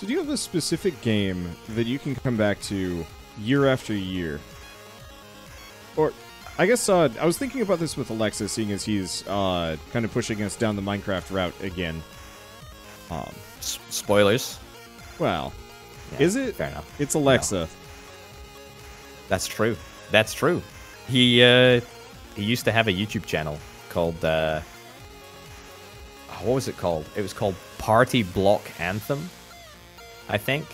So do you have a specific game that you can come back to year after year? Or, I guess, I was thinking about this with Alexa, seeing as he's kind of pushing us down the Minecraft route again. Spoilers. Well, yeah, is it? Fair enough. It's Alexa. No. That's true. That's true. He used to have a YouTube channel called, what was it called? It was called Party Block Anthem, I think.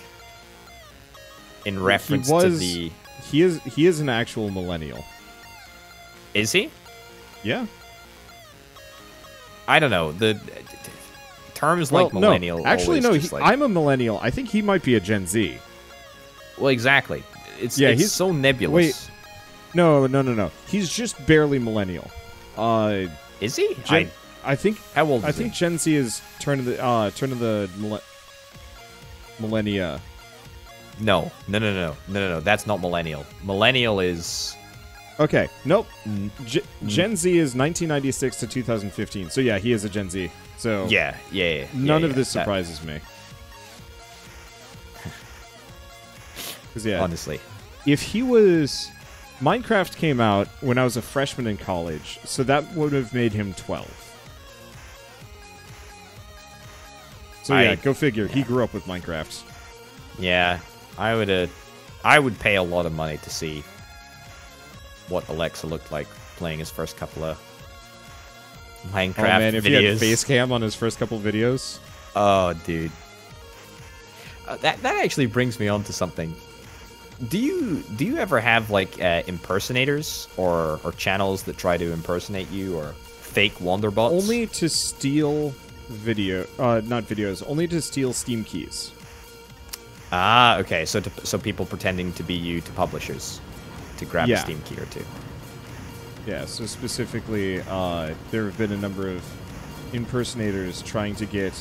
In reference to the... He is an actual millennial. Is he? Yeah. I don't know. The terms like millennial... No. Actually, no. He, like... I'm a millennial. I think he might be a Gen Z. Well, exactly. It's so nebulous. Wait. No. He's just barely millennial. Is he? I think. How old is he? I think Gen Z is turn of the millennia. No. That's not millennial. Millennial is. Okay. Nope. Gen Z is 1996 to 2015. So yeah, he is a Gen Z. So yeah. None of this surprises me. Because yeah, honestly, if he was. Minecraft came out when I was a freshman in college, so that would have made him 12. So yeah, go figure. Yeah. He grew up with Minecraft. Yeah, I would pay a lot of money to see what Alexa looked like playing his first couple of Minecraft videos. Oh man, if he had face cam on his first couple videos. Oh dude, that actually brings me on to something. Do you ever have like impersonators or channels that try to impersonate you or fake Wanderbots? Only to steal only to steal Steam keys. Ah, okay. So people pretending to be you to publishers to grab a Steam key or two. Yeah. So specifically, there have been a number of impersonators trying to get,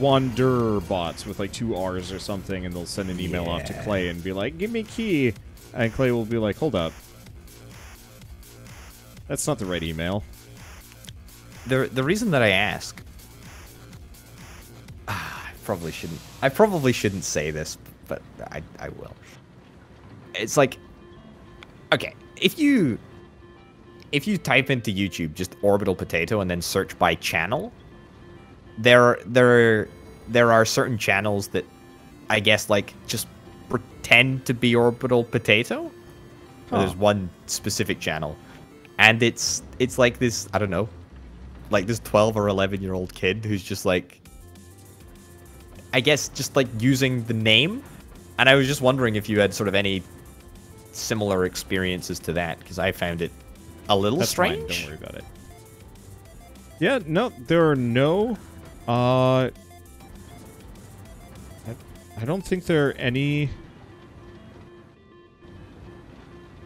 Wanderbots with like 2 R's or something, and they'll send an email off to Clay and be like, give me a key, and Clay will be like, hold up, that's not the right email. The reason that I ask, I probably shouldn't say this, but I will. It's like, okay, if you type into YouTube just Orbital Potato and then search by channel, There are certain channels that, I guess, like, just pretend to be Orbital Potato. Huh. There's one specific channel, and it's like this, I don't know, like this 12 or 11-year-old kid who's just like, I guess, just like using the name. And I was just wondering if you had sort of any similar experiences to that, because I found it a little strange. That's fine. Don't worry about it. Yeah, no, there are no. I don't think there are any.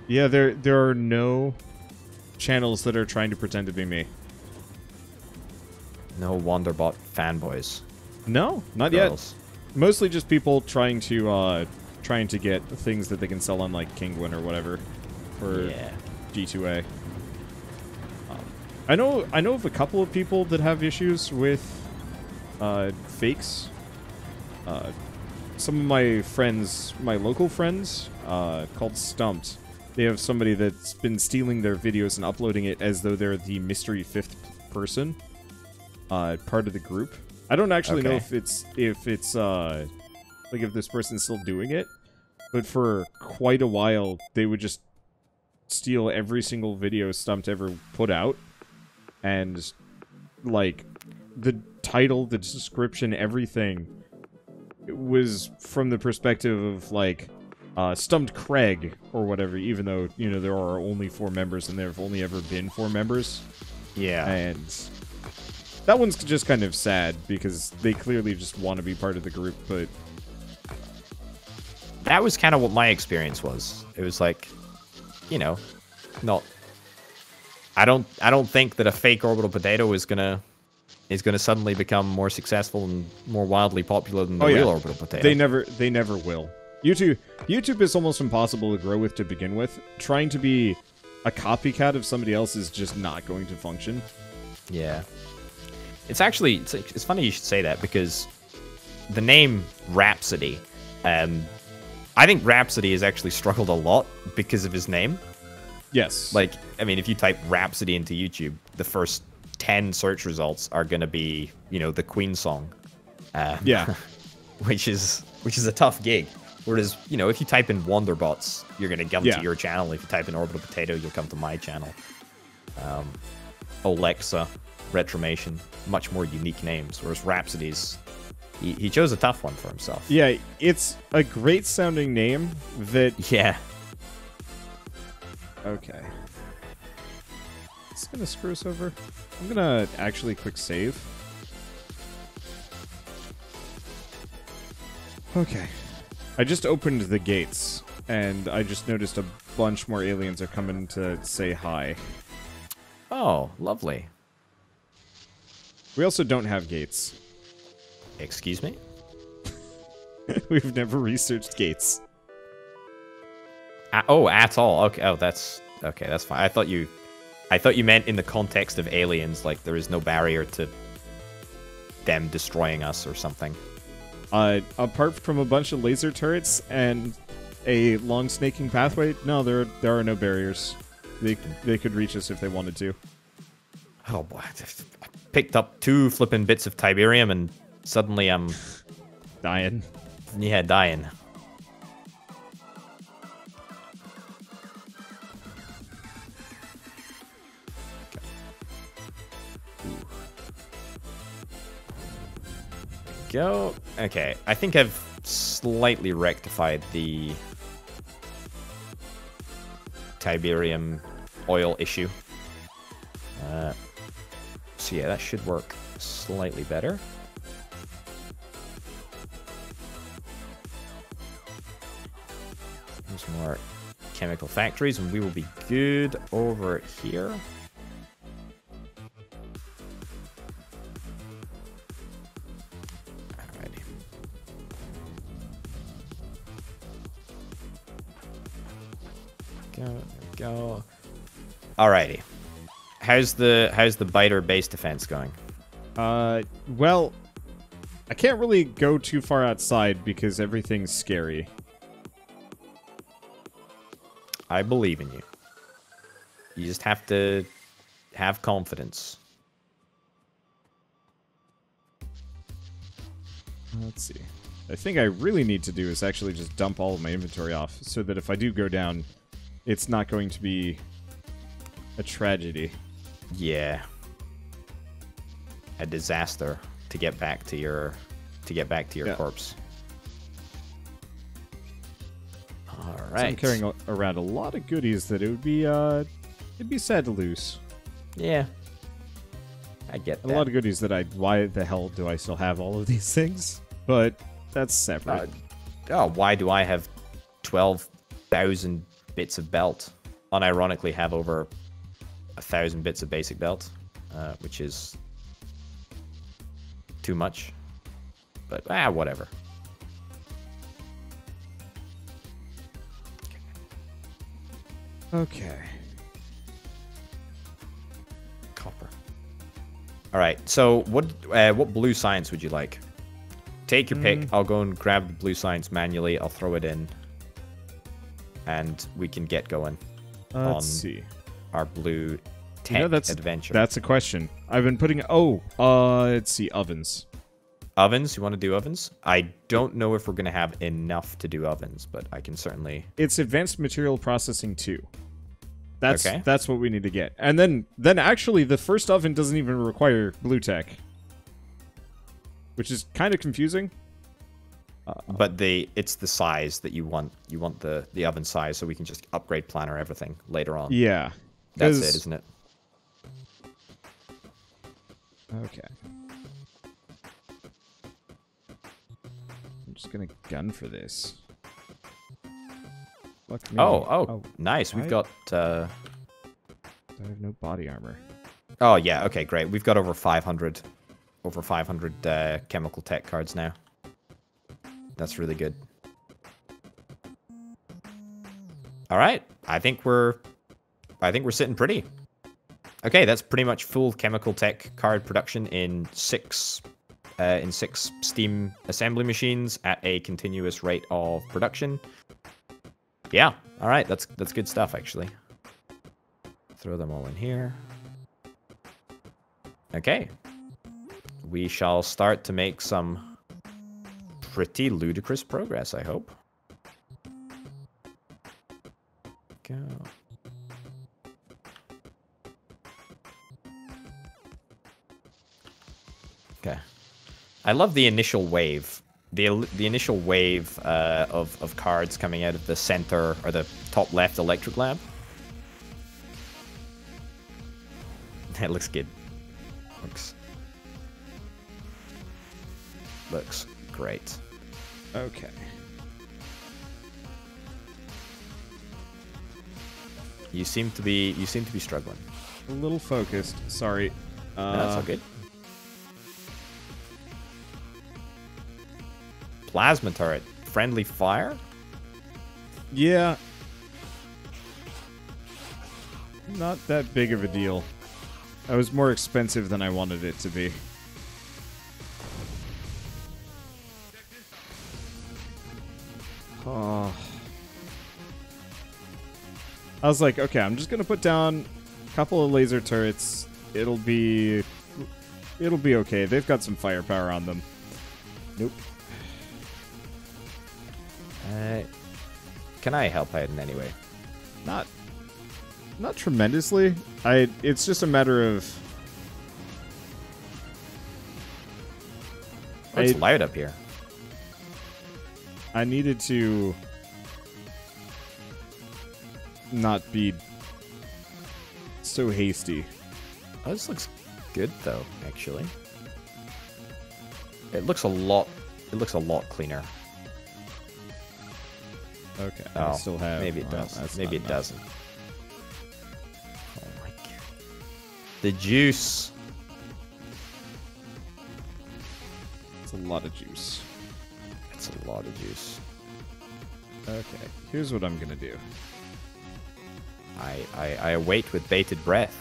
Yeah, there are no channels that are trying to pretend to be me. No Wanderbot fanboys. No, not girls. Yet. Mostly just people trying to get things that they can sell on like Kinguin or whatever for G2A. I know of a couple of people that have issues with fakes. Some of my friends, my local friends, called Stumped, they have somebody that's been stealing their videos and uploading it as though they're the mystery fifth person, part of the group. I don't actually know if it's like if this person's still doing it, but for quite a while they would just steal every single video Stumped ever put out. And, like, the title, the description, everything was from the perspective of, like, Stumped Craig or whatever, even though, you know, there are only 4 members and there have only ever been 4 members. Yeah. And that one's just kind of sad because they clearly just want to be part of the group, but... That was kind of what my experience was. It was like, you know, not... I don't think that a fake Orbital Potato is gonna suddenly become more successful and more wildly popular than the real Orbital Potato. They never will. YouTube is almost impossible to grow with to begin with. Trying to be a copycat of somebody else is just not going to function. Yeah. It's funny you should say that because the name Rhapsody, I think Rhapsody has actually struggled a lot because of his name. Yes. Like, I mean, if you type Rhapsody into YouTube, the first 10 search results are going to be, you know, the Queen song. Yeah. Which is a tough gig. Whereas, you know, if you type in Wanderbots, you're going to come to your channel. If you type in Orbital Potato, you'll come to my channel. Alexa, Retromation, much more unique names. Whereas Rhapsody's, he chose a tough one for himself. Yeah, it's a great sounding name that... Yeah. Okay. It's going to screw us over. I'm going to actually quick save. Okay. I just opened the gates, and I just noticed a bunch more aliens are coming to say hi. Oh, lovely. We also don't have gates. Excuse me? We've never researched gates. Oh, at all. Okay. Oh, that's okay. That's fine. I thought you meant in the context of aliens, like there is no barrier to them destroying us or something. Apart from a bunch of laser turrets and a long snaking pathway, no, there are no barriers. They could reach us if they wanted to. Oh boy! I picked up 2 flipping bits of Tiberium and. Suddenly I'm... dying. Yeah, dying. Go. Okay, I think I've slightly rectified the... Tiberium oil issue. So yeah, that should work slightly better. Some more chemical factories, and we will be good over here. Alrighty. Go. Alrighty. How's the biter base defense going? Well, I can't really go too far outside because everything's scary. I believe in you. You just have to have confidence. Let's see. I think I really need to do is actually just dump all of my inventory off so that if I do go down, it's not going to be a tragedy. Yeah. A disaster to get back to your corpse. Right. So I'm carrying around a lot of goodies that it'd be sad to lose. Yeah, I get that. A lot of goodies that why the hell do I still have all of these things? But that's separate. Oh, why do I have 12,000 bits of belt? Unironically, have over 1,000 bits of basic belt, which is too much. But whatever. Okay. Copper. All right. So what blue science would you like? Take your pick. I'll go and grab the blue science manually. I'll throw it in, and we can get going on our blue tech adventure. That's a question. I've been putting. Let's see. Ovens. Ovens? You want to do ovens? I don't know if we're going to have enough to do ovens, but I can certainly... It's advanced material processing 2. That's what we need to get. And then actually, the first oven doesn't even require blue tech. Which is kind of confusing. But it's the size that you want. You want the oven size, so we can just upgrade planner everything later on. Yeah. That's it, isn't it? Okay. Just gonna gun for this. Fuck me. Oh, nice. We've got. I have no body armor. Oh yeah. Okay, great. We've got over 500 chemical tech cards now. That's really good. All right. I think we're sitting pretty. Okay, that's pretty much full chemical tech card production in 6 in 6 steam assembly machines at a continuous rate of production. Yeah, all right, that's good stuff, actually. Throw them all in here. Okay. We shall start to make some pretty ludicrous progress, I hope. Go. Okay. I love the initial wave. The initial wave of cards coming out of the center or the top left electric lab. That looks good. Looks great. Okay. You seem to be struggling. A little focused. Sorry. No, that's all good. Plasma turret, friendly fire. Yeah. Not that big of a deal. That was more expensive than I wanted it to be. Oh. I was like, okay, I'm just gonna put down a couple of laser turrets. It'll be okay. They've got some firepower on them. Nope. Can I help out in any way? Not tremendously. It's just a matter of... Oh, it's light up here. I needed to not be so hasty. Oh, this looks good though, actually. It looks a lot cleaner. Okay. Oh, I still have... Maybe it does. Maybe it doesn't. The juice. It's a lot of juice. It's a lot of juice. Okay, here's what I'm gonna do. I await with bated breath.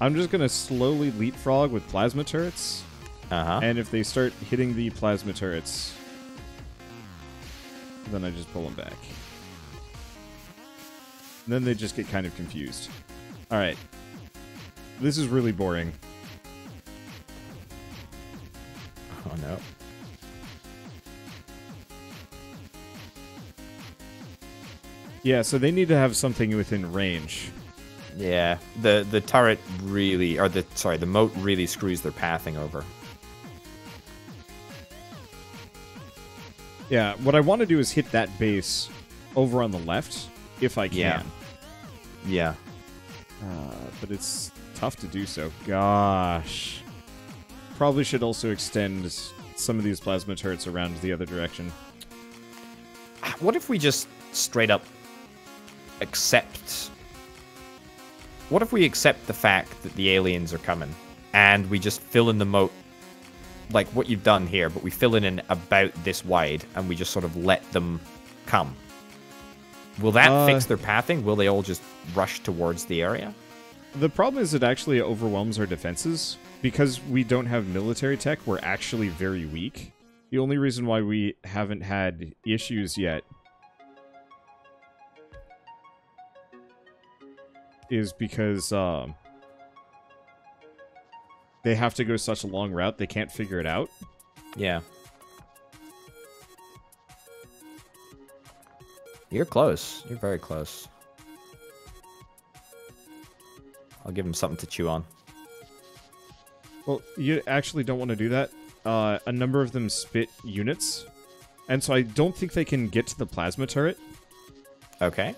I'm just gonna slowly leapfrog with plasma turrets. Uh-huh. And if they start hitting the plasma turrets, then I just pull them back. And then they just get kind of confused. All right. This is really boring. Oh no. Yeah, so they need to have something within range. Yeah, the turret really, or the moat really screws their pathing over. Yeah, what I want to do is hit that base over on the left, if I can. Yeah. Yeah. But it's tough to do so. Gosh. Probably should also extend some of these plasma turrets around the other direction. What if we just straight up accept... What if we accept the fact that the aliens are coming and we just fill in the moat like what you've done here, but we fill it in about this wide and we just sort of let them come? Will that fix their pathing? Will they all just rush towards the area? The problem is it actually overwhelms our defenses. Because we don't have military tech, we're actually very weak. The only reason why we haven't had issues yet is because they have to go such a long route, they can't figure it out. Yeah. You're close. You're very close. I'll give him something to chew on. Well, you actually don't want to do that. A number of them spit units. And so I don't think they can get to the plasma turret. Okay.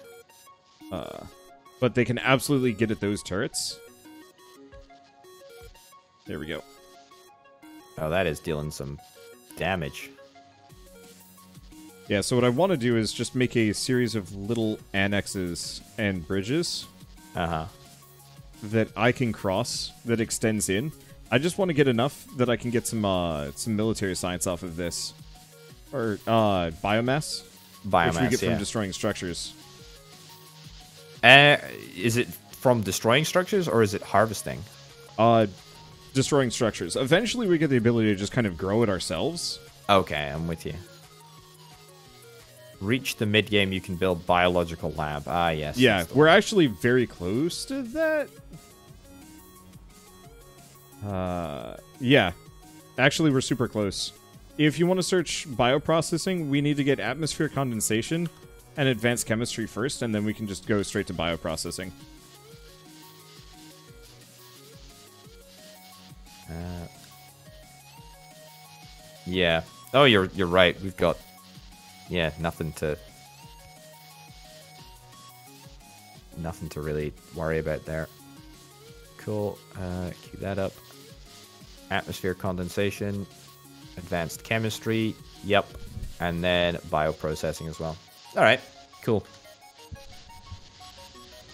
But they can absolutely get at those turrets. There we go. Oh, that is dealing some damage. Yeah, so what I want to do is just make a series of little annexes and bridges. Uh-huh. That I can cross that extends in. I just want to get enough that I can get some military science off of this, or biomass. Biomass, which we get from destroying structures. Is it from destroying structures or is it harvesting? destroying structures. Eventually, we get the ability to just kind of grow it ourselves. Okay, I'm with you. Reach the mid-game, you can build biological lab. Ah, yes. Yeah, we're actually very close to that. Yeah. Actually, we're super close. If you want to search bioprocessing, we need to get atmosphere condensation and advanced chemistry first, and then we can just go straight to bioprocessing. Yeah. Oh, you're right. We've got... yeah, nothing to really worry about there. Cool. Keep that up. Atmosphere condensation, advanced chemistry. Yep, and then bioprocessing as well. All right, cool.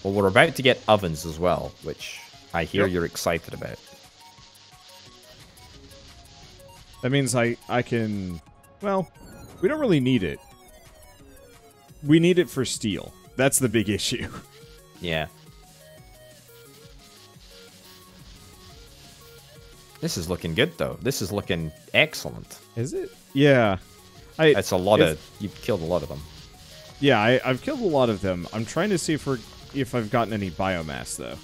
Well, we're about to get ovens as well, which I hear you're excited about. That means I can. Well, we don't really need it. We need it for steel. That's the big issue. Yeah. This is looking good, though. This is looking excellent. Is it? Yeah. That's a lot of... you've killed a lot of them. Yeah, I've killed a lot of them. I'm trying to see if I've gotten any biomass, though.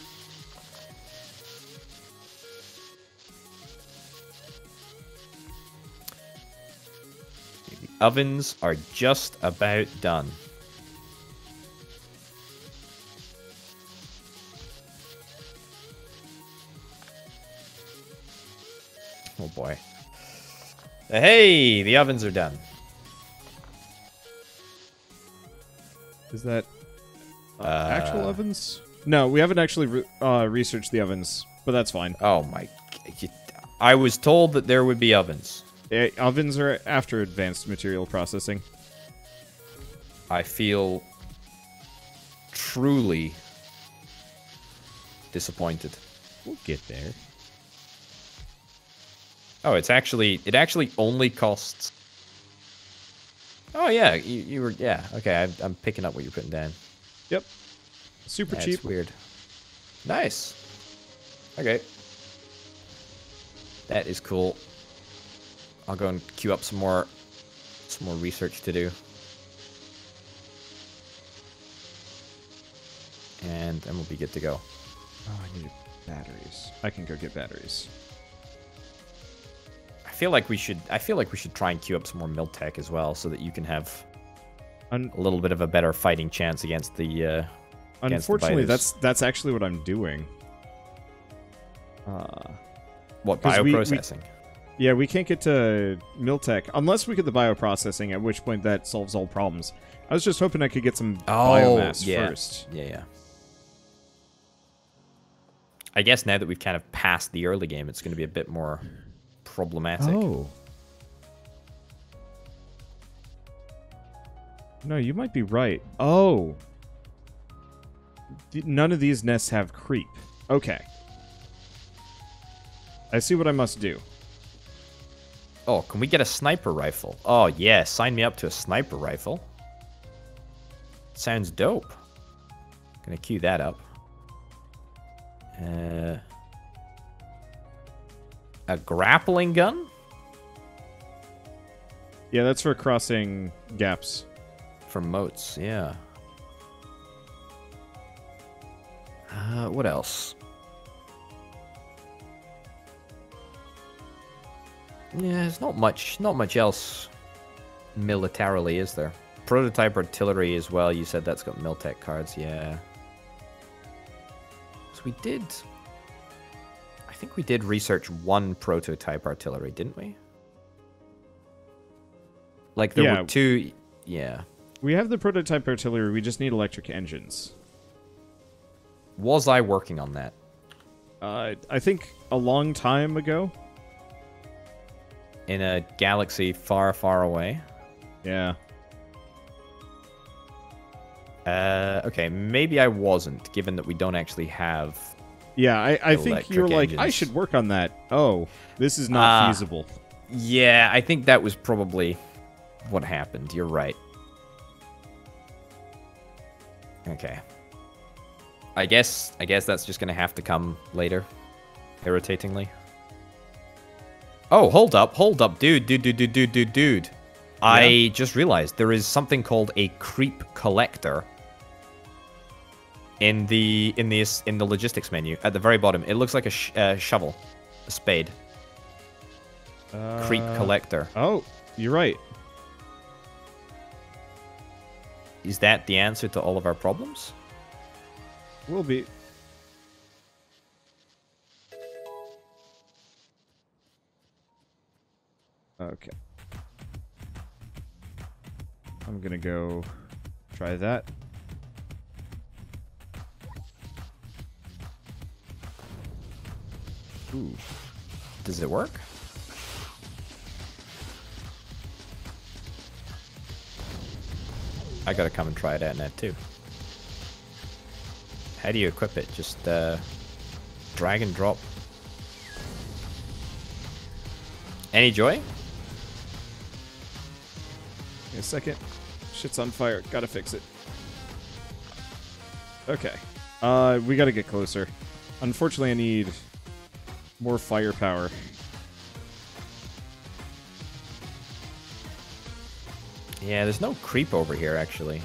The ovens are just about done. Oh boy. Hey, the ovens are done. Is that actual ovens? No, we haven't actually researched the ovens, but that's fine. Oh my. I was told that there would be ovens. Ovens are after advanced material processing. I feel truly disappointed. We'll get there. Oh, it actually only costs. Oh yeah, you were okay. I'm picking up what you're putting down. Yep. Super cheap. That's weird. Nice. Okay. That is cool. I'll go and queue up some more research to do. And then we'll be good to go. Oh, I need batteries. I can go get batteries. I feel like we should try and queue up some more mil tech as well, so that you can have a little bit of a better fighting chance against the unfortunately, that's actually what I'm doing. What, bioprocessing? Yeah, we can't get to mil tech unless we get the bioprocessing, at which point that solves all problems. I was just hoping I could get some biomass first. Yeah. I guess now that we've kind of passed the early game, it's going to be a bit more problematic. Oh. No, you might be right. Oh. None of these nests have creep. Okay. I see what I must do. Oh, can we get a sniper rifle? Oh, yeah. Sign me up to a sniper rifle. Sounds dope. Gonna queue that up. A grappling gun? Yeah, that's for crossing gaps. For moats, yeah. What else? Yeah, there's not much else militarily, is there? Prototype artillery as well. You said that's got Miltech cards, yeah. So we did... I think we did research one prototype artillery, didn't we? Like, there were two... yeah. We have the prototype artillery, we just need electric engines. Was I working on that? I think a long time ago. In a galaxy far, far away. Yeah. Okay, maybe I wasn't, given that we don't actually have... yeah, I think you were like, I should work on that. Oh, this is not feasible. Yeah, I think that was probably what happened. You're right. Okay. I guess that's just going to have to come later, irritatingly. Oh, hold up, dude. Yeah. I just realized there is something called a creep collector in the logistics menu at the very bottom. It looks like a shovel, a spade. Creep collector. Oh, you're right. Is that the answer to all of our problems? Will be. Okay. I'm gonna go try that. Ooh. Does it work? I gotta come and try it out now too. How do you equip it? Just drag and drop. Any joy? Wait a second. Shit's on fire. Gotta fix it. Okay. We gotta get closer. Unfortunately, I need more firepower. Yeah, there's no creep over here, actually.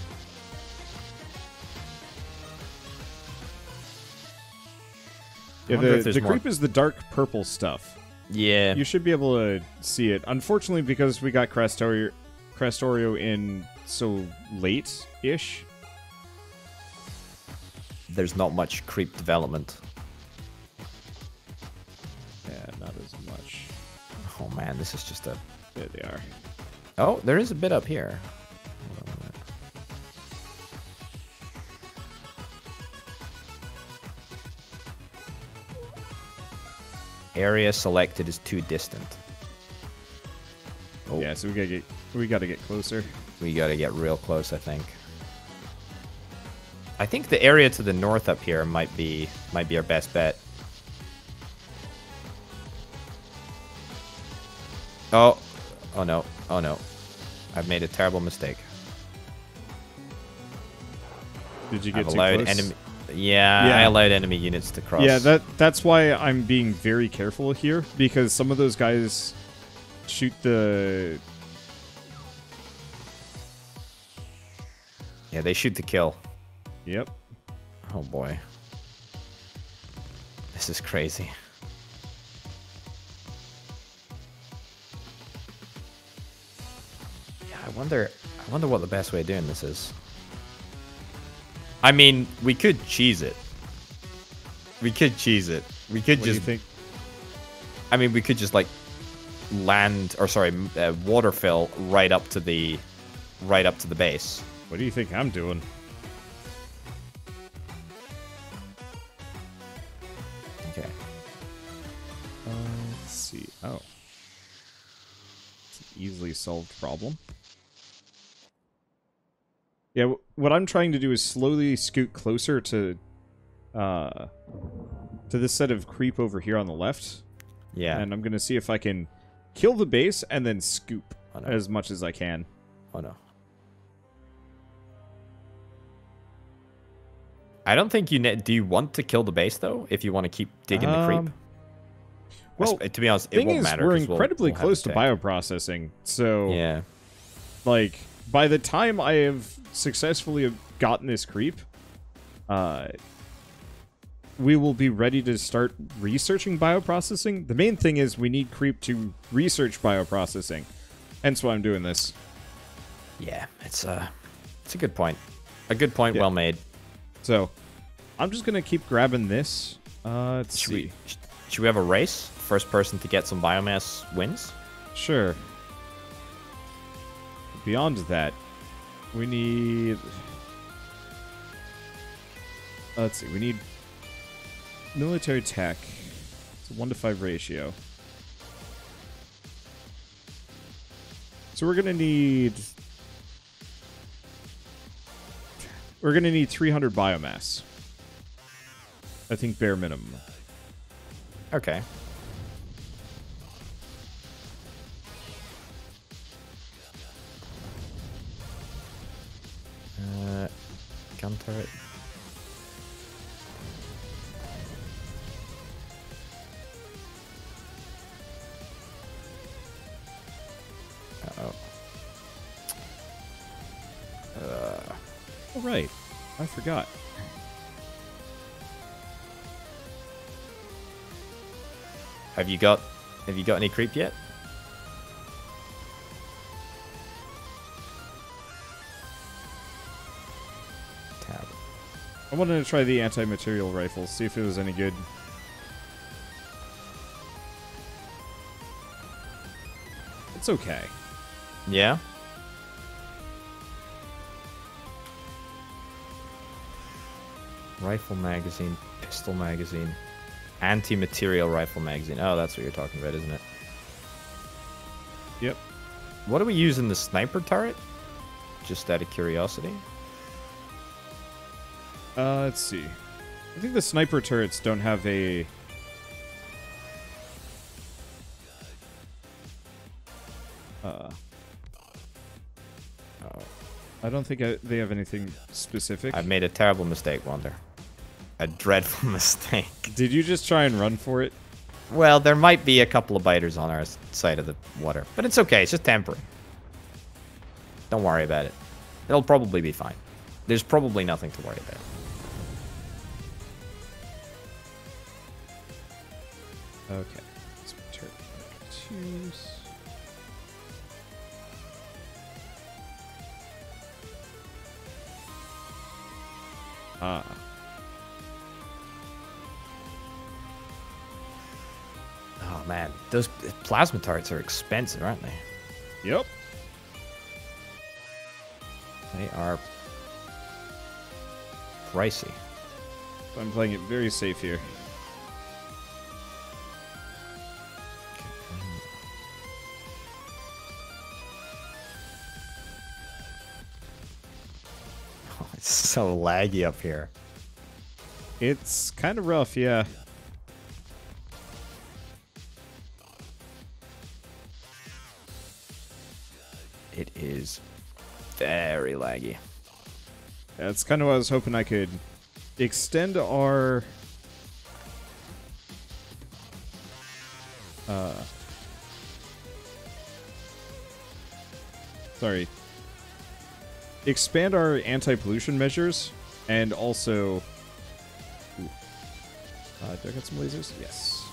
Yeah, the creep is the dark purple stuff. Yeah. You should be able to see it. Unfortunately, because we got Krastorio in so late-ish. There's not much creep development. Yeah, not as much. Oh, man, this is just a... There they are. Oh, there is a bit up here. Area selected is too distant. Oh. Yeah, so we gotta get closer. We gotta get real close, I think. I think the area to the north up here might be our best bet. Oh, oh no. Oh no. I've made a terrible mistake. Did you get too close? Yeah, I allowed enemy units to cross. Yeah, that's why I'm being very careful here, because some of those guys shoot the... Yeah, they shoot to kill. Yep. Oh boy. This is crazy. I wonder what the best way of doing this is. I mean, we could cheese it. We could just... What do you think? I mean, we could just, like, water fill right up to the base. What do you think I'm doing? Okay. Let's see. Oh. It's an easily solved problem. Yeah, what I'm trying to do is slowly scoot closer to this set of creep over here on the left. Yeah. And I'm going to see if I can kill the base and then scoop as much as I can. Oh, no. I don't think you... Do you want to kill the base, though, if you want to keep digging the creep? Well, to be honest, it won't matter. The thing is, we're incredibly close to bioprocessing, so... Yeah. Like... By the time I have successfully gotten this creep, we will be ready to start researching bioprocessing. The main thing is we need creep to research bioprocessing. Hence why I'm doing this. Yeah, it's a good point. A good point, yeah. Well made. So, I'm just going to keep grabbing this. Let's see. Should we have a race? First person to get some biomass wins? Sure. Beyond that, we need... Let's see, we need military tech. It's a 1-to-5 ratio. So we're going to need... We're going to need 300 biomass. I think bare minimum. Okay. Gun turret. All right. I forgot. Have you got any creep yet? Tab. I wanted to try the anti-material rifle, see if it was any good. It's okay. Yeah. Rifle magazine, pistol magazine, anti-material rifle magazine. Oh, that's what you're talking about, isn't it? Yep. What do we use in the sniper turret? Just out of curiosity. Let's see. I think the sniper turrets don't have a... I don't think they have anything specific. I've made a terrible mistake, Wander. A dreadful mistake. Did you just try and run for it? Well, there might be a couple of biters on our side of the water, but it's okay. It's just temporary. Don't worry about it. It'll probably be fine. There's probably nothing to worry about. Okay. Let's turn back to... Ah. Oh man, those plasma tarts are expensive, aren't they? Yep. They are pricey. So I'm playing it very safe here. So laggy up here. It's kind of rough, yeah. It is very laggy. That's kind of what I was hoping I could extend our sorry. Expand our anti-pollution measures, and also... do I get some lasers? Yes.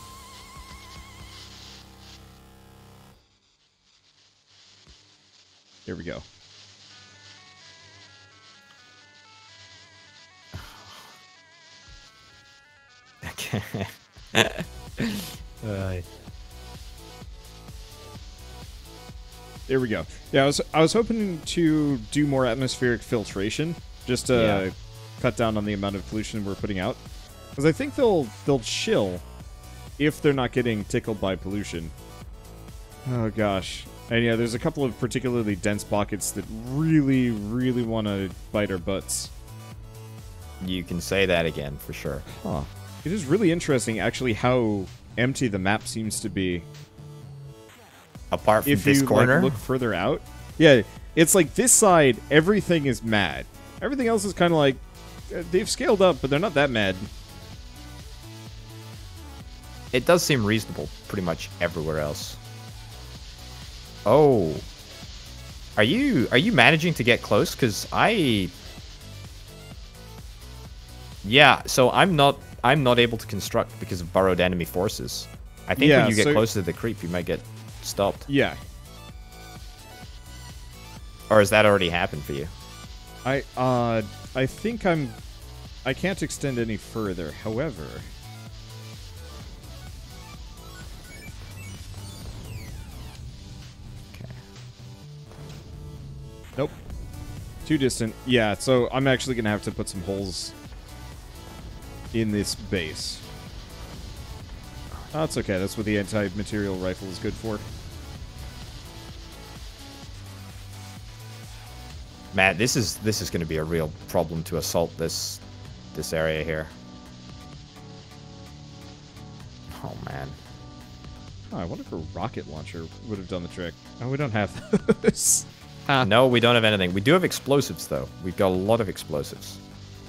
Here we go. Okay. There we go. Yeah, I was hoping to do more atmospheric filtration, just to cut down on the amount of pollution we're putting out. Because I think they'll chill if they're not getting tickled by pollution. Oh gosh. And yeah, there's a couple of particularly dense pockets that really, really want to bite our butts. You can say that again for sure. Huh. It is really interesting, actually, how empty the map seems to be. Apart from this corner, like, look further out. Yeah, it's like this side, everything is mad. Everything else is kind of like they've scaled up, but they're not that mad. It does seem reasonable, pretty much everywhere else. Oh, are you managing to get close? Because so I'm not able to construct because of burrowed enemy forces. I think when you get closer to the creep, you might get stopped. Yeah. Or has that already happened for you? I think I can't extend any further. However, okay. Nope. Too distant. Yeah, so I'm actually going to have to put some holes in this base. Oh, that's okay. That's what the anti-material rifle is good for. Man, this is going to be a real problem to assault this area here. Oh man. Oh, I wonder if a rocket launcher would have done the trick. Oh, we don't have those. No, we don't have anything. We do have explosives though. We've got a lot of explosives.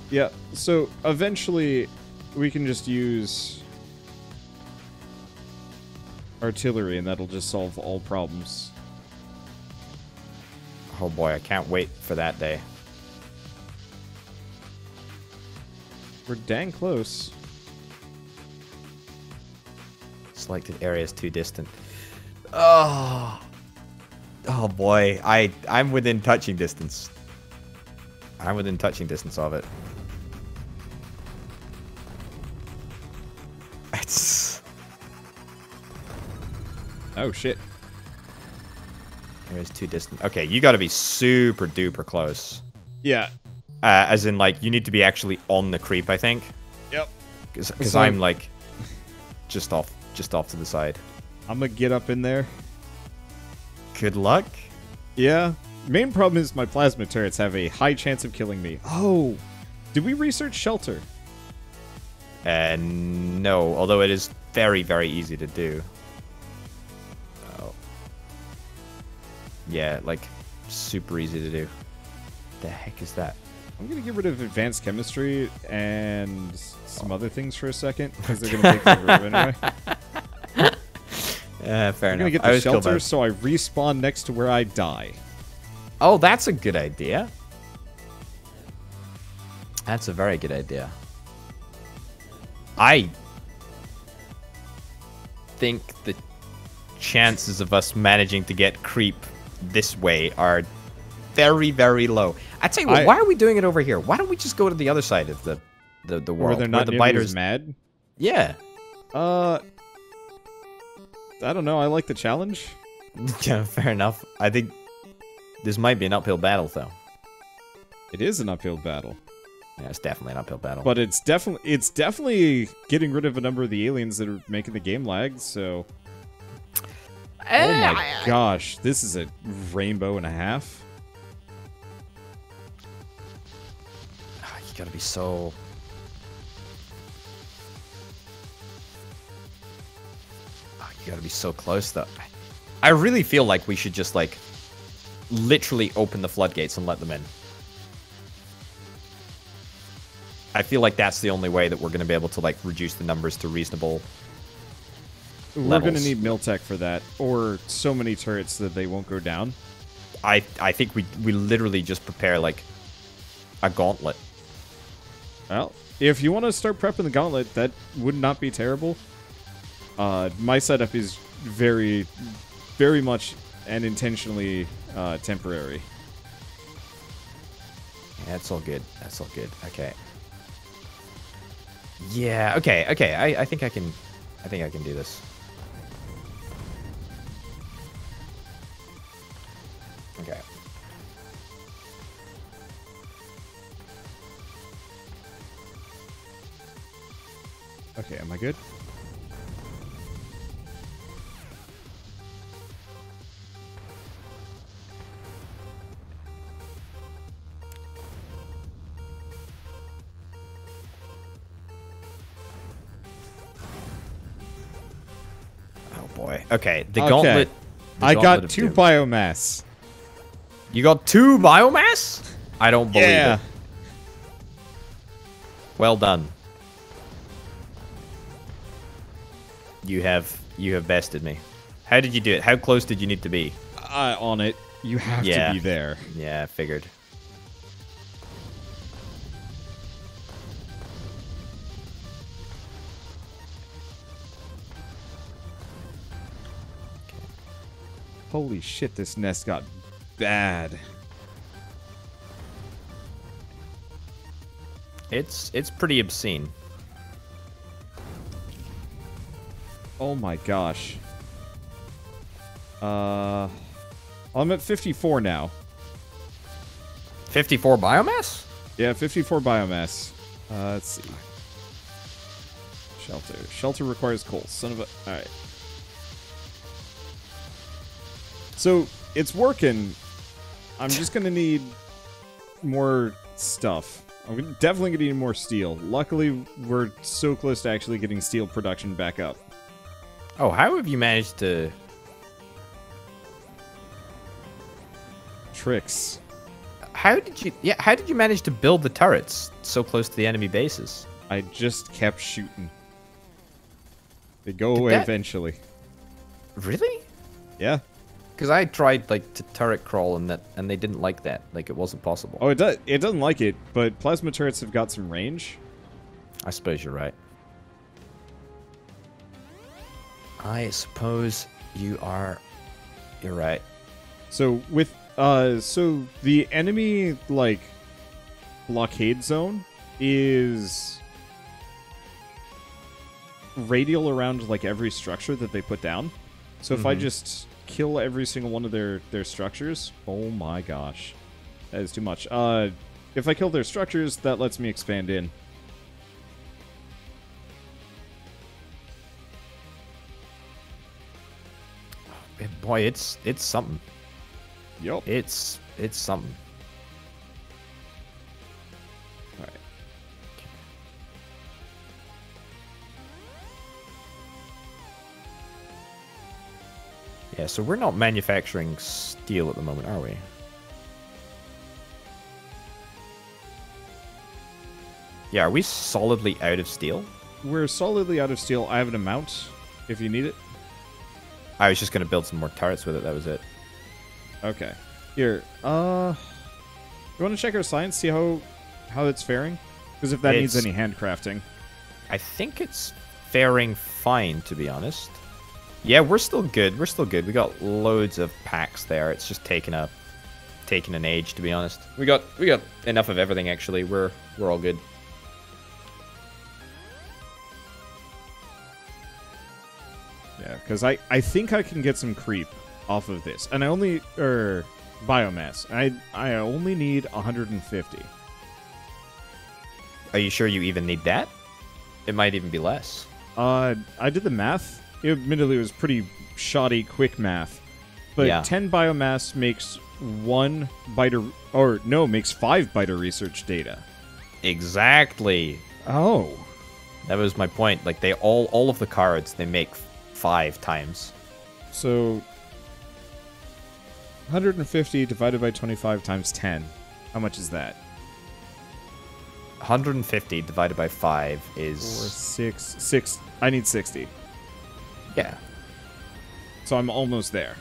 Yeah. So eventually, we can just use artillery, and that'll just solve all problems. Oh boy, I can't wait for that day. We're dang close. Selected areas too distant. Oh, oh boy. I'm within touching distance. I'm within touching distance of it. It's... Oh shit. Areas too distant. Okay, you gotta be super duper close. Yeah. As in, like, you need to be actually on the creep, I think. Yep. Because I'm like just off to the side. I'm gonna get up in there. Good luck. Yeah. Main problem is my plasma turrets have a high chance of killing me. Oh, did we research shelter? No, although it is very, very easy to do. Oh. Yeah, like super easy to do. The heck is that? I'm gonna get rid of advanced chemistry and some other things for a second because they're gonna take over anyway. Fair enough. I'm gonna get the shelter so I respawn next to where I die. Oh, that's a good idea. That's a very good idea. I think the chances of us managing to get creep this way are very, very low. I tell you what, why are we doing it over here? Why don't we just go to the other side of the world? Where they're not the biters mad? Yeah. I don't know. I like the challenge. Yeah, fair enough. I think... This might be an uphill battle, though. It is an uphill battle. Yeah, it's definitely an uphill battle. But it's definitely getting rid of a number of the aliens that are making the game lag. So, oh my gosh, this is a rainbow and a half. Oh, you gotta be so. Oh, you gotta be so close, though. I really feel like we should just like. Literally open the floodgates and let them in. I feel like that's the only way that we're going to be able to like reduce the numbers to reasonable levels. We're going to need Miltech for that, or so many turrets that they won't go down. I think we literally just prepare like a gauntlet. Well, if you want to start prepping the gauntlet, that would not be terrible. My setup is very, very much and intentionally temporary. Yeah, that's all good. That's all good. Okay. Yeah. Okay. Okay. I think I can. I think I can do this. Okay. Okay. Am I good? Okay, the gauntlet. The gauntlet I got 2 biomass. You got 2 biomass? I don't believe it. Well done. You have bested me. How did you do it? How close did you need to be? On it. You have to be there. Yeah, I figured. Holy shit, this nest got bad. It's pretty obscene. Oh my gosh. I'm at 54 now. 54 biomass? Yeah, 54 biomass. Let's see. Shelter. Shelter requires coal. Son of a... Alright. So, it's working. I'm just going to need more stuff. I'm definitely going to need more steel. Luckily, we're so close to actually getting steel production back up. Oh, how have you managed to... Tricks. How did you manage to build the turrets so close to the enemy bases? I just kept shooting. They go away eventually. Really? Yeah. Because I tried like to turret crawl and they didn't like that. Like it wasn't possible. Oh, it doesn't like it. But plasma turrets have got some range. I suppose you're right. I suppose you are. You're right. So with so the enemy like blockade zone is radial around like every structure that they put down. So if I just kill every single one of their structures, oh my gosh, that is too much. If I kill their structures, that lets me expand in. Boy, it's something. Yup. It's something. All right. Yeah, so we're not manufacturing steel at the moment, are we? Yeah, are we solidly out of steel? We're solidly out of steel. I have an amount if you need it. I was just going to build some more turrets with it. That was it. Okay. Here. You want to check our science? See how it's faring? Because if that needs any handcrafting. I think it's faring fine, to be honest. Yeah, we're still good. We're still good. We got loads of packs there. It's just taking an age, to be honest. We got enough of everything, actually. We're all good. Because I think I can get some creep off of this. And I only... biomass. I only need 150. Are you sure you even need that? It might even be less. I did the math. It admittedly was pretty shoddy, quick math. But yeah. 10 biomass makes 1 biter... Or, no, makes 5 biter research data. Exactly. Oh. That was my point. Like, they all of the cards, they make... 5 times. So 150 divided by 25 times 10. How much is that? 150 divided by 5 is 4, 6, 6. I need 60. Yeah. So I'm almost there.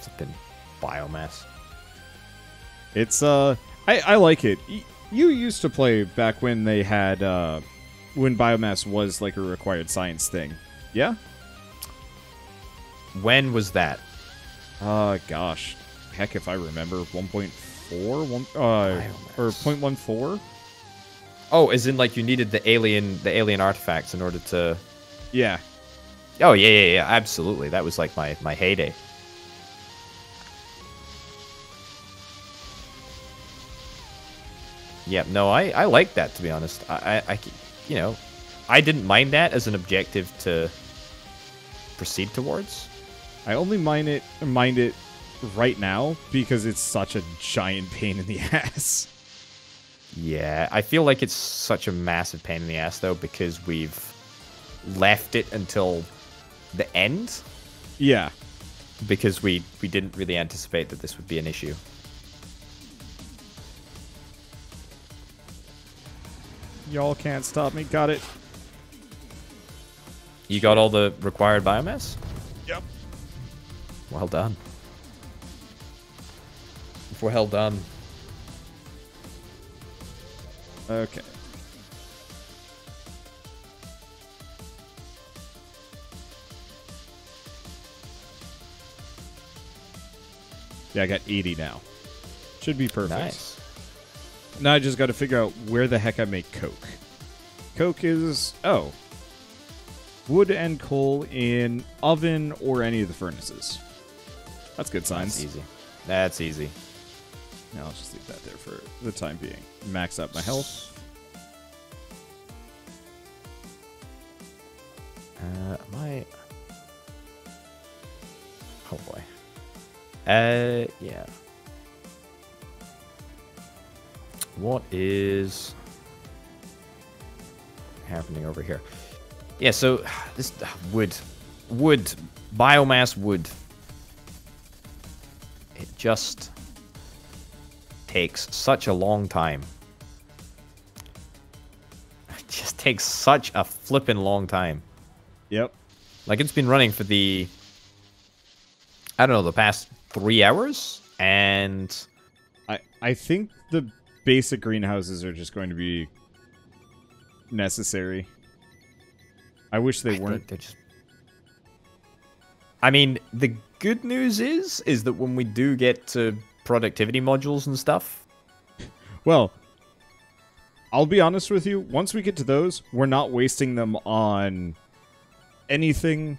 Flipping biomass. It's I like it. You used to play back when they had when biomass was like a required science thing. Yeah? When was that? Gosh. Heck if I remember. 1.4? Or 0.14? Oh, as in like you needed the alien artifacts in order to... Yeah. Oh, yeah. Absolutely. That was like my heyday. Yeah, no, I like that, to be honest. I you know, I didn't mind that as an objective to proceed towards. I only mind it right now because it's such a giant pain in the ass. Yeah, I feel like it's such a massive pain in the ass, though, because we've left it until the end. Yeah. Because we didn't really anticipate that this would be an issue. Y'all can't stop me. Got it. You got all the required biomass? Yep. Well done. Well done. Okay. Yeah, I got 80 now. Should be perfect. Nice. Now I just got to figure out where the heck I make coke. Coke is... Oh. Wood and coal in oven or any of the furnaces. That's good signs. That's easy. That's easy. Now I'll just leave that there for the time being. Max out my health. Oh, boy. Yeah. What is happening over here? Yeah, so this wood, biomass wood. It just takes such a long time. It just takes such a flippin' long time. Yep. Like, it's been running for the, I don't know, the past 3 hours, and... I think the basic greenhouses are just going to be necessary. I wish they weren't. Just... I mean, the good news is that when we do get to productivity modules and stuff... Well, I'll be honest with you. Once we get to those, we're not wasting them on anything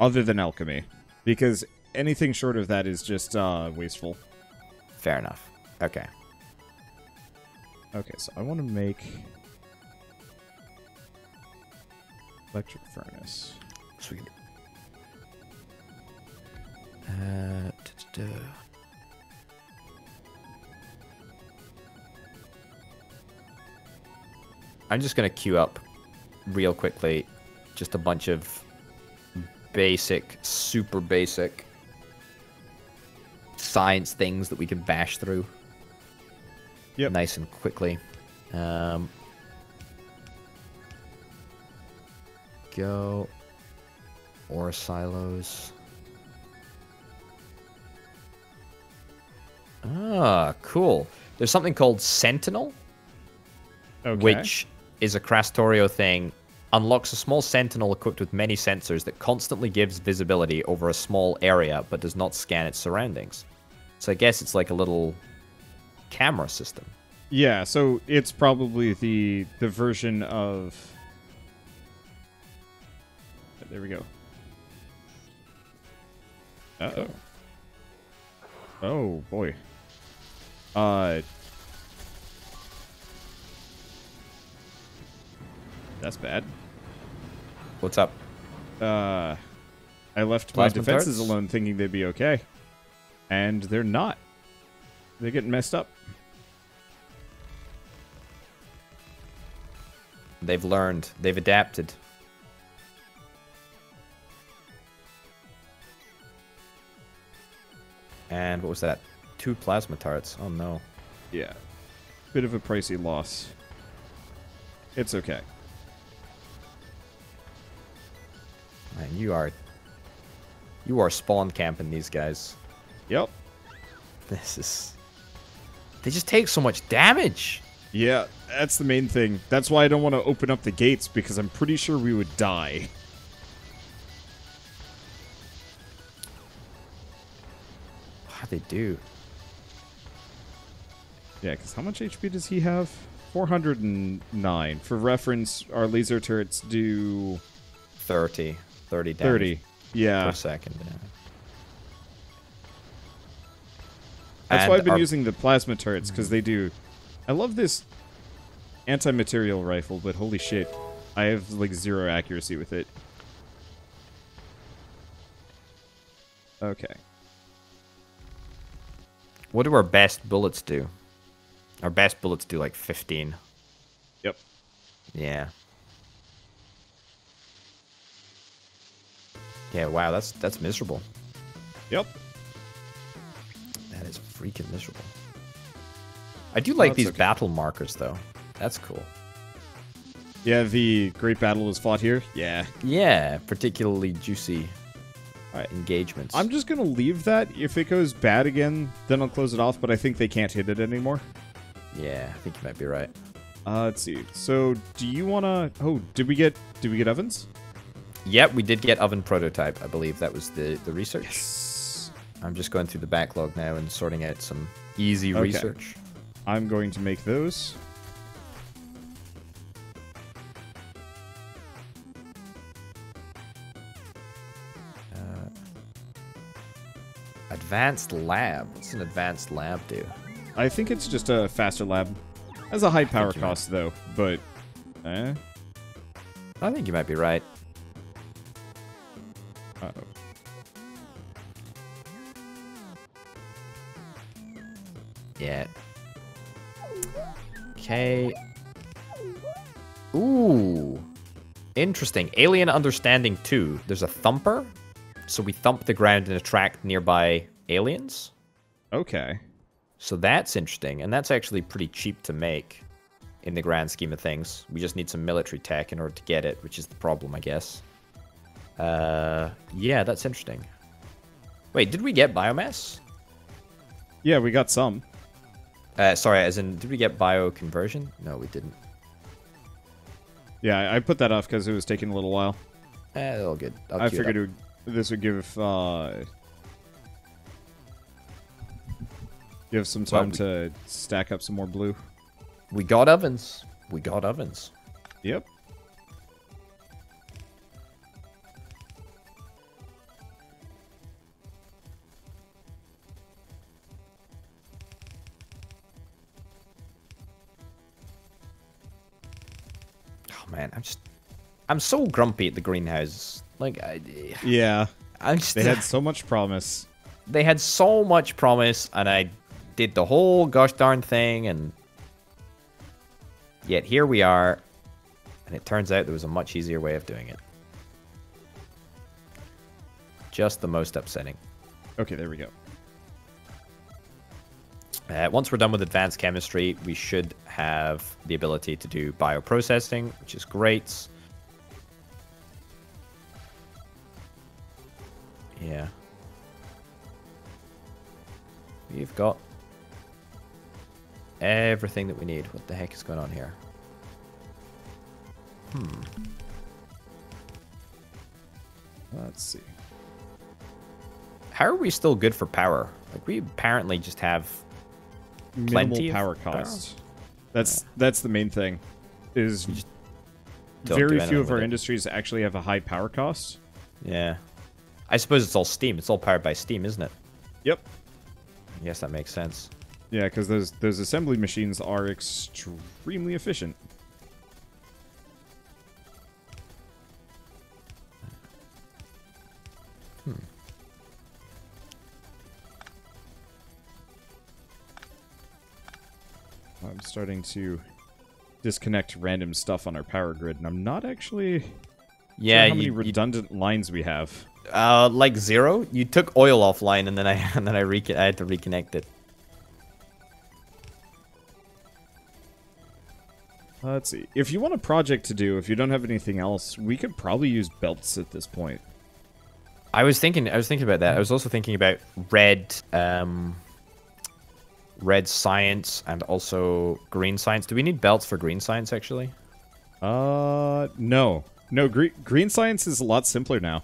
other than alchemy. Because anything short of that is just wasteful. Fair enough. Okay. Okay, so I want to make... electric furnace. Sweet. I'm just going to queue up real quickly just a bunch of basic, super basic science things that we can bash through. Yep. Nice and quickly. Go. Ore silos. Ah, cool. There's something called Sentinel, okay, which is a Krastorio thing. Unlocks a small sentinel equipped with many sensors that constantly gives visibility over a small area, but does not scan its surroundings. So I guess it's like a little camera system. Yeah, so it's probably the version of... There we go. Uh-oh. Oh, boy. That's bad. What's up? I left plasma my defenses darts? Alone thinking they'd be okay. And they're not. They're getting messed up. They've learned. They've adapted. And what was that? 2 plasma tarts. Oh, no. Yeah. Bit of a pricey loss. It's okay. Man, you are spawn camping these guys. Yep. This is... They just take so much damage. Yeah, that's the main thing. That's why I don't want to open up the gates, because I'm pretty sure we would die. How they do? Yeah, because how much HP does he have? 409. For reference, our laser turrets do... 30 damage. 30, yeah. Per second. Yeah. That's and why I've been using the plasma turrets, because they do... I love this anti-material rifle, but holy shit. I have, like, 0 accuracy with it. Okay. What do our best bullets do? Our best bullets do, like, 15. Yep. Yeah. Yeah, wow, that's miserable. Yep. That is freaking miserable. I do like these battle markers, though. That's cool. Yeah, the great battle was fought here. Yeah. Yeah, particularly juicy engagements. I'm just going to leave that. If it goes bad again, then I'll close it off, but I think they can't hit it anymore. Yeah, I think you might be right. Let's see. So, do you want to... Oh, did we get ovens? Yep, we did get oven prototype, I believe. That was the research. Yes. I'm just going through the backlog now and sorting out some easy research. I'm going to make those. Advanced lab. What's an advanced lab do? I think it's just a faster lab. Has a high power cost, though, but... I think you might be right. Uh-oh. Yeah. Okay. Ooh. Interesting. Alien Understanding 2. There's a thumper. So we thump the ground and attract nearby aliens. Okay. So that's interesting. And that's actually pretty cheap to make in the grand scheme of things. We just need some military tech in order to get it, which is the problem, I guess. Yeah, that's interesting. Wait, did we get biomass? Yeah, we got some. Sorry, as in, did we get bio conversion? No, we didn't. Yeah, I put that off because it was taking a little while. All good. I figured this would give some time to stack up some more blue. We got ovens. We got ovens. Yep. Man, I'm so grumpy at the greenhouse. Like, yeah, they had so much promise. They had so much promise, and I did the whole gosh darn thing, and yet here we are, and it turns out there was a much easier way of doing it. Just the most upsetting. Okay, there we go. Once we're done with advanced chemistry, we should have the ability to do bioprocessing, which is great. Yeah. We've got everything that we need. What the heck is going on here? Let's see. How are we still good for power? Like, we apparently just have... minimal power costs. That's the main thing. Is very few of our industries actually have a high power cost. Yeah, I suppose it's all steam. It's all powered by steam, isn't it? Yep. Yes, that makes sense. Yeah, because those assembly machines are extremely efficient. I'm starting to disconnect random stuff on our power grid, and I'm not actually sure how many redundant lines we have. Like zero. You took oil offline, and then I had to reconnect it. Let's see. If you want a project to do, if you don't have anything else, we could probably use belts at this point. I was thinking about that. I was also thinking about red. Red science and also green science. Do we need belts for green science, actually? No. No, green science is a lot simpler now.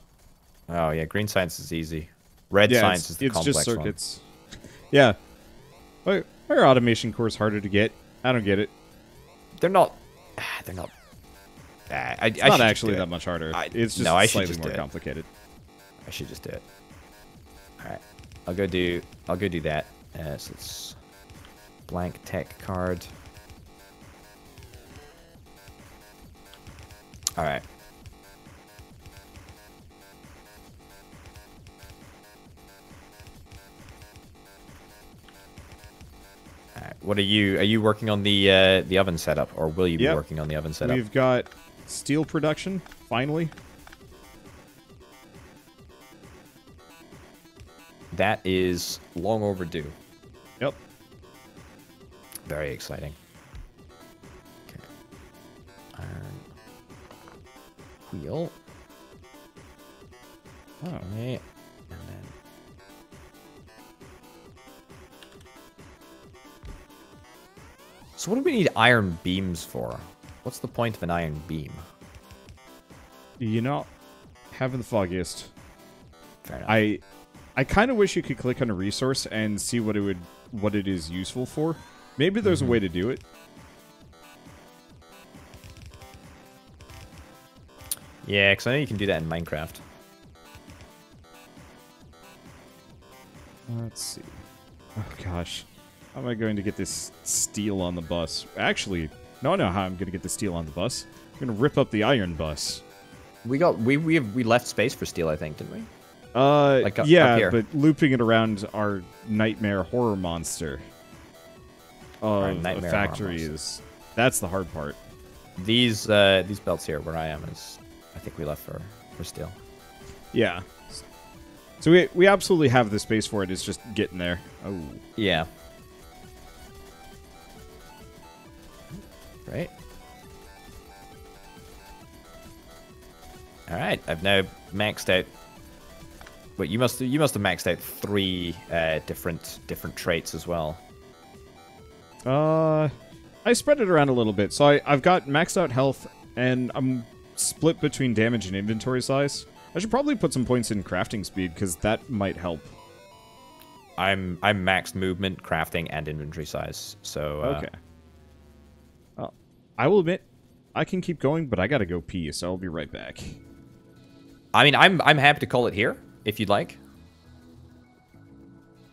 Oh, yeah, green science is easy. Red science is the complex one. It's just circuits. Yeah. Why are automation cores harder to get? I don't get it. They're not... It's not actually that much harder. It's just slightly more complicated. I should just do it. Alright. I'll go do that. So it's... blank tech card. All right. All right. What are you working on the oven setup, or will you be working on the oven setup? We've got steel production finally. That is long overdue. Yep. Very exciting. Okay. Iron wheel. Oh. All right. And then. So what do we need iron beams for? What's the point of an iron beam? You're not having the foggiest. Fair enough. I kind of wish you could click on a resource and see what it is useful for. Maybe there's a way to do it. Yeah, because I know you can do that in Minecraft. Let's see. Oh, gosh. How am I going to get this steel on the bus? Actually, no, I know how I'm going to get the steel on the bus. I'm going to rip up the iron bus. We left space for steel, I think, didn't we? Like yeah, but looping it around our nightmare horror monster of a factory is... that's the hard part. These belts here, where I am, is... I think we left for steel. Yeah. So we absolutely have the space for it, it's just getting there. Oh. Yeah. Right. Alright, I've now maxed out... But you must have maxed out three different traits as well. I spread it around a little bit. So I've got maxed out health, and I'm split between damage and inventory size. I should probably put some points in crafting speed, because that might help. I'm maxed movement, crafting, and inventory size, so... Okay. Well, I will admit, I can keep going, but I gotta go pee, so I'll be right back. I mean, I'm happy to call it here, if you'd like.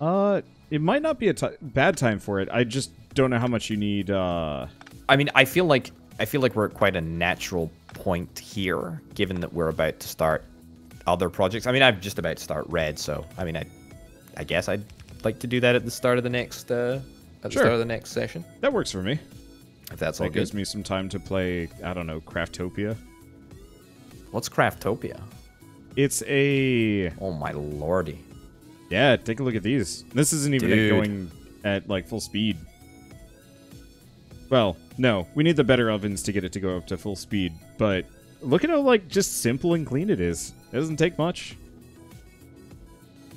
It might not be a bad time for it. I just don't know how much you need, I mean, I feel like we're at quite a natural point here, given that we're about to start other projects. I mean, I'm just about to start Red, so, I mean, I guess I'd like to do that at the start of the next session. That works for me. If that's all good. That gives me some time to play, I don't know, Craftopia. What's Craftopia? It's a... Oh my lordy. Yeah, take a look at these. This isn't even going at like full speed. Well, no. We need the better ovens to get it to go up to full speed, but look at how like just simple and clean it is. It doesn't take much.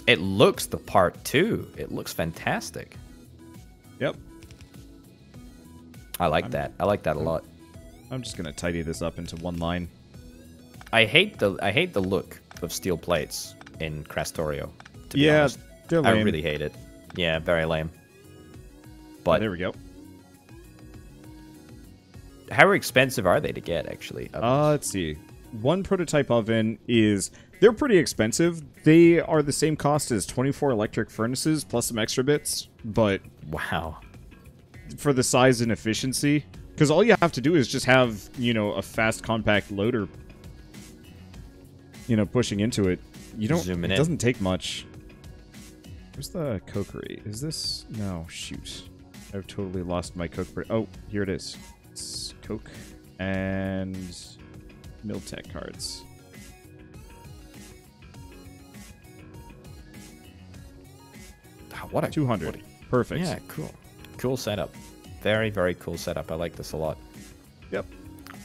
It looks the part, too. It looks fantastic. Yep. I like that. I like that a lot. I'm just gonna tidy this up into one line. I hate the look of steel plates in Krastorio. To be honest. They're lame. I really hate it. Yeah, very lame. But there we go. How expensive are they to get, actually? Let's see. One prototype oven is... They're pretty expensive. They are the same cost as 24 electric furnaces plus some extra bits, but wow, for the size and efficiency, because all you have to do is just have, you know, a fast compact loader, you know, pushing into it. You don't. It doesn't take much. Where's the cookery? Is this? No, shoot! I've totally lost my cookery. Oh, here it is. It's coke and Miltech cards. What a 200. Perfect. Yeah, cool. Cool setup. Very, very cool setup. I like this a lot. Yep.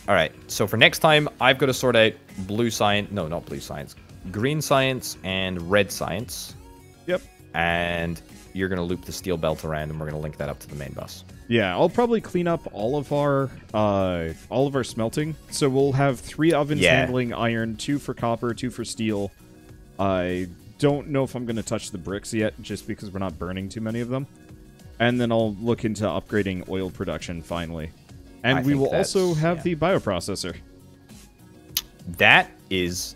All right. So for next time, I've got to sort out blue science. No, not blue science. Green science and red science. Yep. And you're going to loop the steel belt around, and we're going to link that up to the main bus. Yeah, I'll probably clean up all of our smelting. So we'll have 3 ovens handling iron, 2 for copper, 2 for steel. I don't know if I'm going to touch the bricks yet, just because we're not burning too many of them. And then I'll look into upgrading oil production, finally. And we will also have the bioprocessor. That is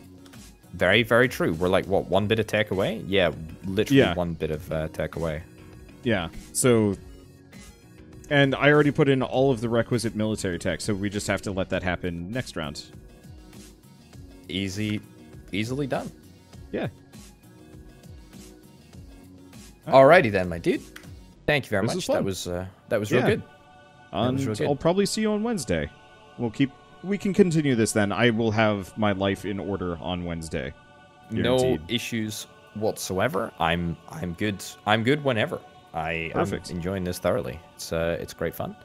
very, very true. We're like, what, 1 bit of tech away? Yeah, literally 1 bit of tech away. Yeah, so... And I already put in all of the requisite military tech, so we just have to let that happen next round. Easily done. Yeah. Alrighty then, my dude. Thank you very much. That was real good. I'll probably see you on Wednesday. We can continue this then. I will have my life in order on Wednesday. Guaranteed. No issues whatsoever. I'm good. I'm good whenever. I'm enjoying this thoroughly. It's great fun.